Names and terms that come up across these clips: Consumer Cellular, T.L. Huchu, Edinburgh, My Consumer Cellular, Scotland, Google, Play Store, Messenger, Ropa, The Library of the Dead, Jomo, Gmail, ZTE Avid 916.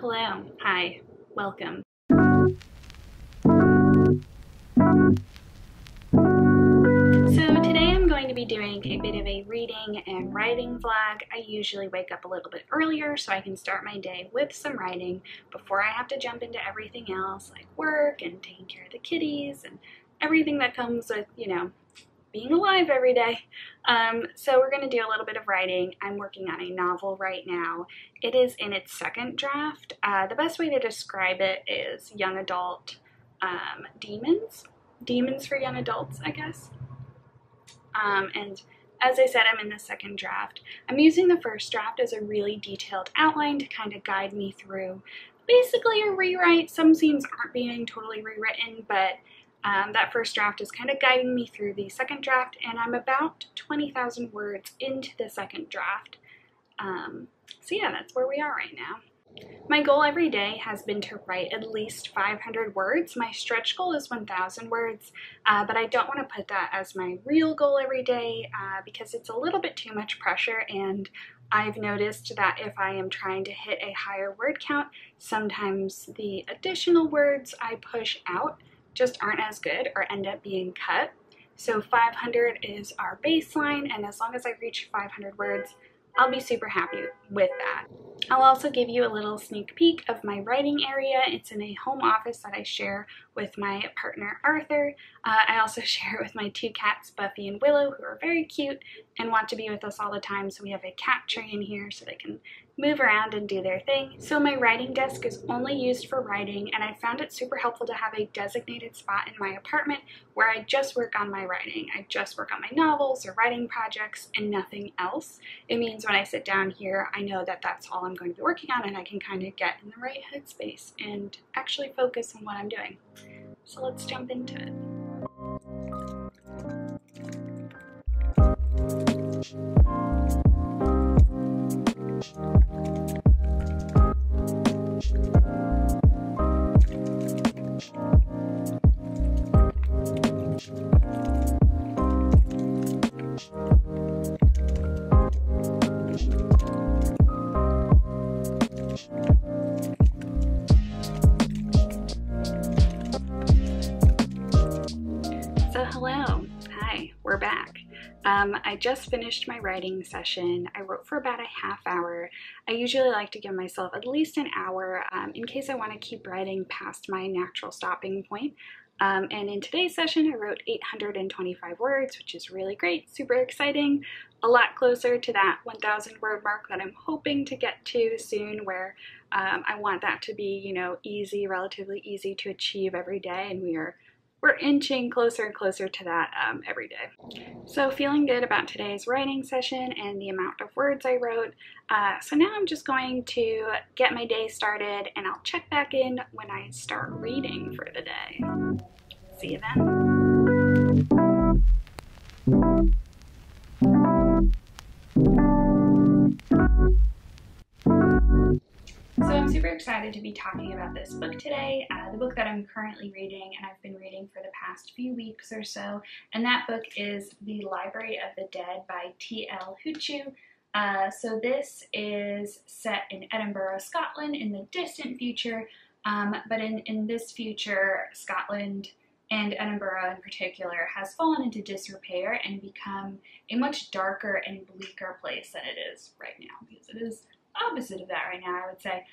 Hello. Hi. Welcome. So today I'm going to be doing a bit of a reading and writing vlog. I usually wake up a little bit earlier so I can start my day with some writing before I have to jump into everything else like work and taking care of the kitties and everything that comes with, you know, being alive every day. So we're gonna do a little bit of writing. I'm working on a novel right now. It is in its second draft. The best way to describe it is young adult demons for young adults, I guess. And as I said, I'm in the second draft. I'm using the first draft as a really detailed outline to kind of guide me through basically a rewrite. Some scenes aren't being totally rewritten, but that first draft is kind of guiding me through the second draft, and I'm about 20,000 words into the second draft. So yeah, that's where we are right now. My goal every day has been to write at least 500 words. My stretch goal is 1,000 words, but I don't want to put that as my real goal every day because it's a little bit too much pressure, and I've noticed that if I am trying to hit a higher word count, sometimes the additional words I push out just aren't as good or end up being cut. So 500 is our baseline, and as long as I reach 500 words, I'll be super happy with that. I'll also give you a little sneak peek of my writing area. It's in a home office that I share with my partner, Arthur. I also share it with my two cats, Buffy and Willow, who are very cute and want to be with us all the time. So we have a cat tree in here so they can move around and do their thing. So my writing desk is only used for writing, and I found it super helpful to have a designated spot in my apartment where I just work on my writing. I just work on my novels or writing projects and nothing else. It means when I sit down here, I know that that's all I'm going to be working on, and I can kind of get in the right headspace and actually focus on what I'm doing. So let's jump into it. I just finished my writing session. I wrote for about a half hour. I usually like to give myself at least an hour in case I want to keep writing past my natural stopping point. And in today's session, I wrote 825 words, which is really great, super exciting, a lot closer to that 1,000 word mark that I'm hoping to get to soon, where I want that to be, you know, easy, relatively easy to achieve every day, and we're inching closer and closer to that every day. So feeling good about today's writing session and the amount of words I wrote. So now I'm just going to get my day started, and I'll check back in when I start reading for the day. See you then. So I'm super excited to be talking about this book today, the book that I'm currently reading and I've been reading for the past few weeks or so, and that book is The Library of the Dead by T.L. Huchu. So this is set in Edinburgh, Scotland in the distant future, but in this future, Scotland and Edinburgh in particular has fallen into disrepair and become a much darker and bleaker place than it is right now, because it is opposite of that right now, I would say.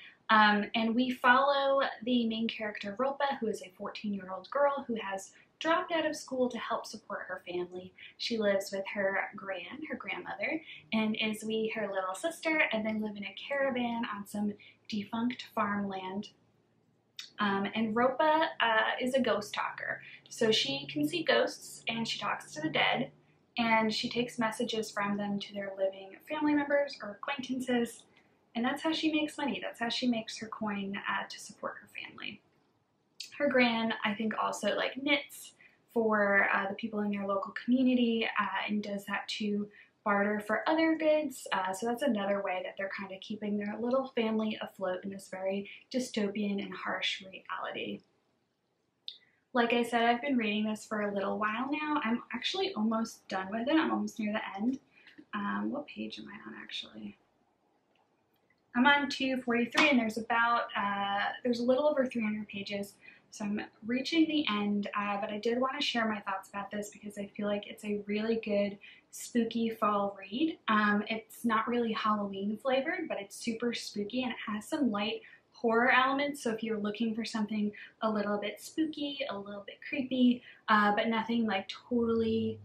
And we follow the main character, Ropa, who is a 14-year-old girl who has dropped out of school to help support her family. She lives with her grandmother, and is her little sister, and they live in a caravan on some defunct farmland. And Ropa is a ghost talker. So she can see ghosts, and she talks to the dead, and she takes messages from them to their living family members or acquaintances. And that's how she makes money. That's how she makes her coin to support her family. Her gran, I think, also like knits for the people in their local community and does that to barter for other goods. So that's another way that they're kind of keeping their little family afloat in this very dystopian and harsh reality. Like I said, I've been reading this for a little while now. I'm actually almost done with it. I'm almost near the end. What page am I on, actually? I'm on 243 and there's about, there's a little over 300 pages. So I'm reaching the end, but I did want to share my thoughts about this because I feel like it's a really good spooky fall read. It's not really Halloween flavored, but it's super spooky and it has some light horror elements. So if you're looking for something a little bit spooky, a little bit creepy, but nothing like totally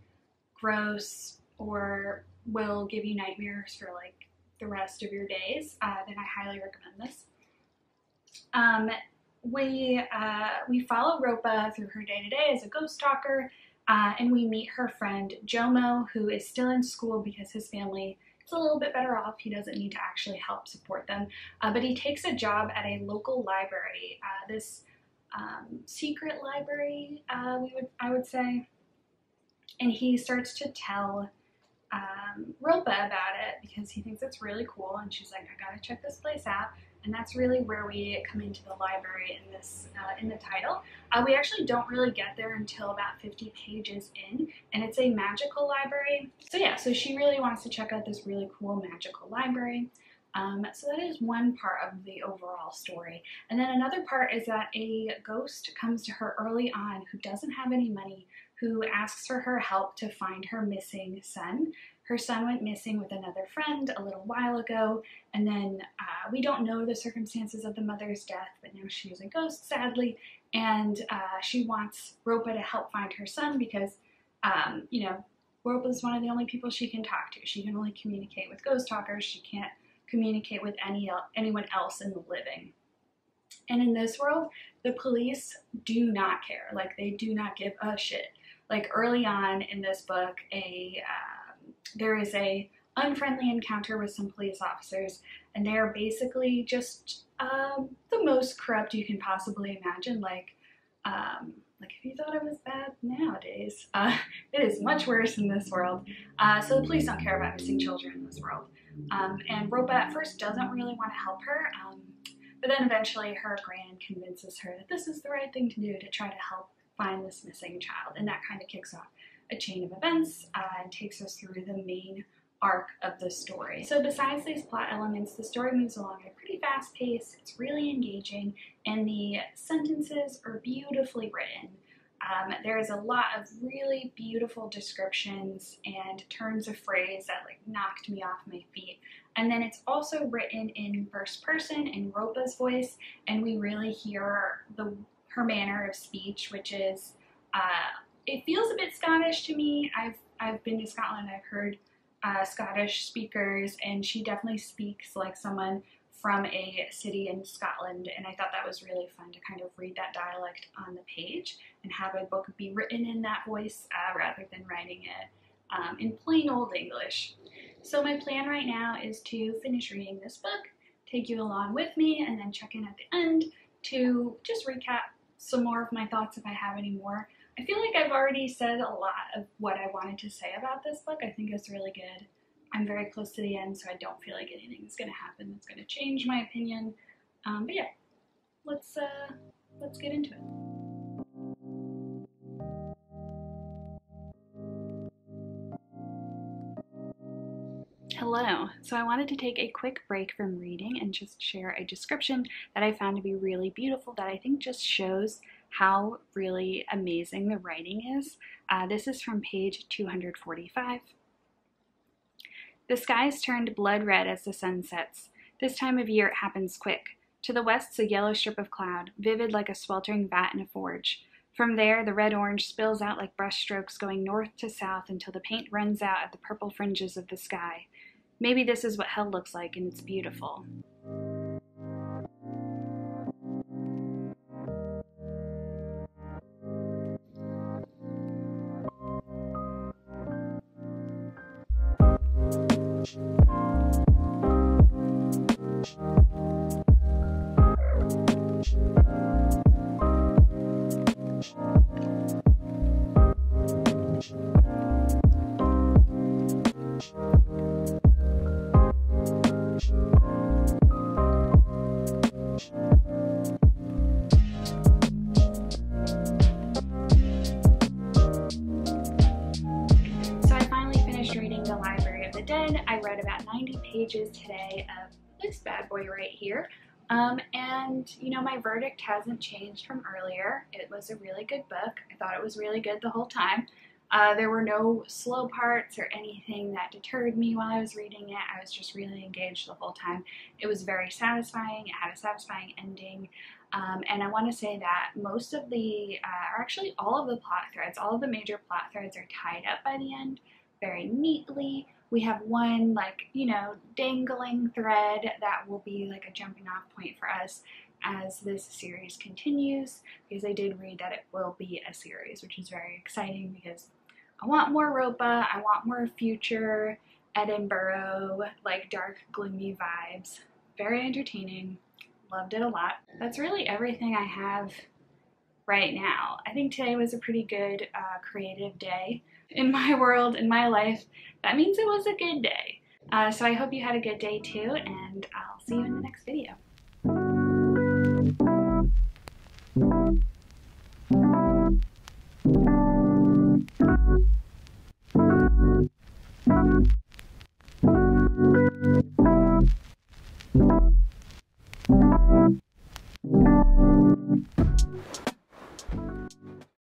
gross or will give you nightmares for like the rest of your days, then I highly recommend this. We follow Ropa through her day-to-day as a ghost stalker, and we meet her friend Jomo, who is still in school because his family is a little bit better off. He doesn't need to actually help support them, but he takes a job at a local library, this secret library, I would say, and he starts to tell Ropa about it because he thinks it's really cool, and she's like, I gotta check this place out. And that's really where we come into the library in this, in the title. We actually don't really get there until about 50 pages in, and it's a magical library. So yeah, so she really wants to check out this really cool magical library. So that is one part of the overall story. And then another part is that a ghost comes to her early on who doesn't have any money, who asks for her help to find her missing son. Her son went missing with another friend a little while ago, and then we don't know the circumstances of the mother's death, but now she's a ghost, sadly, and she wants Ropa to help find her son because, you know, Ropa is one of the only people she can talk to. She can only communicate with ghost talkers. She can't communicate with anyone else in the living. And in this world, the police do not care. Like, they do not give a shit. Like, early on in this book, there is a unfriendly encounter with some police officers, and they are basically just the most corrupt you can possibly imagine. Like if you thought it was bad nowadays, it is much worse in this world. So the police don't care about missing children in this world. And Ropa at first doesn't really want to help her, but then eventually her gran convinces her that this is the right thing to do to try to help find this missing child, and that kind of kicks off a chain of events and takes us through the main arc of the story. So besides these plot elements, the story moves along at a pretty fast pace. It's really engaging, and the sentences are beautifully written. There is a lot of really beautiful descriptions and turns of phrase that like knocked me off my feet. And then it's also written in first person in Ropa's voice, and we really hear her manner of speech, which is it feels a bit Scottish to me. I've been to Scotland, I've heard Scottish speakers, and she definitely speaks like someone from a city in Scotland, and I thought that was really fun to kind of read that dialect on the page and have a book be written in that voice rather than writing it in plain old English. So my plan right now is to finish reading this book, take you along with me, and then check in at the end to just recap some more of my thoughts if I have any more. I feel like I've already said a lot of what I wanted to say about this book. I think it's really good. I'm very close to the end, so I don't feel like anything's going to happen that's going to change my opinion. But yeah, let's get into it. Hello. So I wanted to take a quick break from reading and just share a description that I found to be really beautiful that I think just shows how really amazing the writing is. This is from page 245. The skies turned blood red as the sun sets. This time of year it happens quick. To the west's a yellow strip of cloud, vivid like a sweltering vat in a forge. From there, the red-orange spills out like brushstrokes going north to south until the paint runs out at the purple fringes of the sky. Maybe this is what hell looks like, and it's beautiful. Read about 90 pages today of this bad boy right here. And you know, my verdict hasn't changed from earlier. It was a really good book. I thought it was really good the whole time. There were no slow parts or anything that deterred me while I was reading it. I was just really engaged the whole time. It was very satisfying. It had a satisfying ending. And I want to say that most of the, or actually all of the plot threads, all of the major plot threads are tied up by the end very neatly. We have one, like, you know, dangling thread that will be like a jumping off point for us as this series continues, because I did read that it will be a series, which is very exciting because I want more Ropa, I want more future Edinburgh, like dark, gloomy vibes. Very entertaining. Loved it a lot. That's really everything I have right now. I think today was a pretty good creative day. In my world, in my life, that means it was a good day. So I hope you had a good day too, and I'll see you in the next video.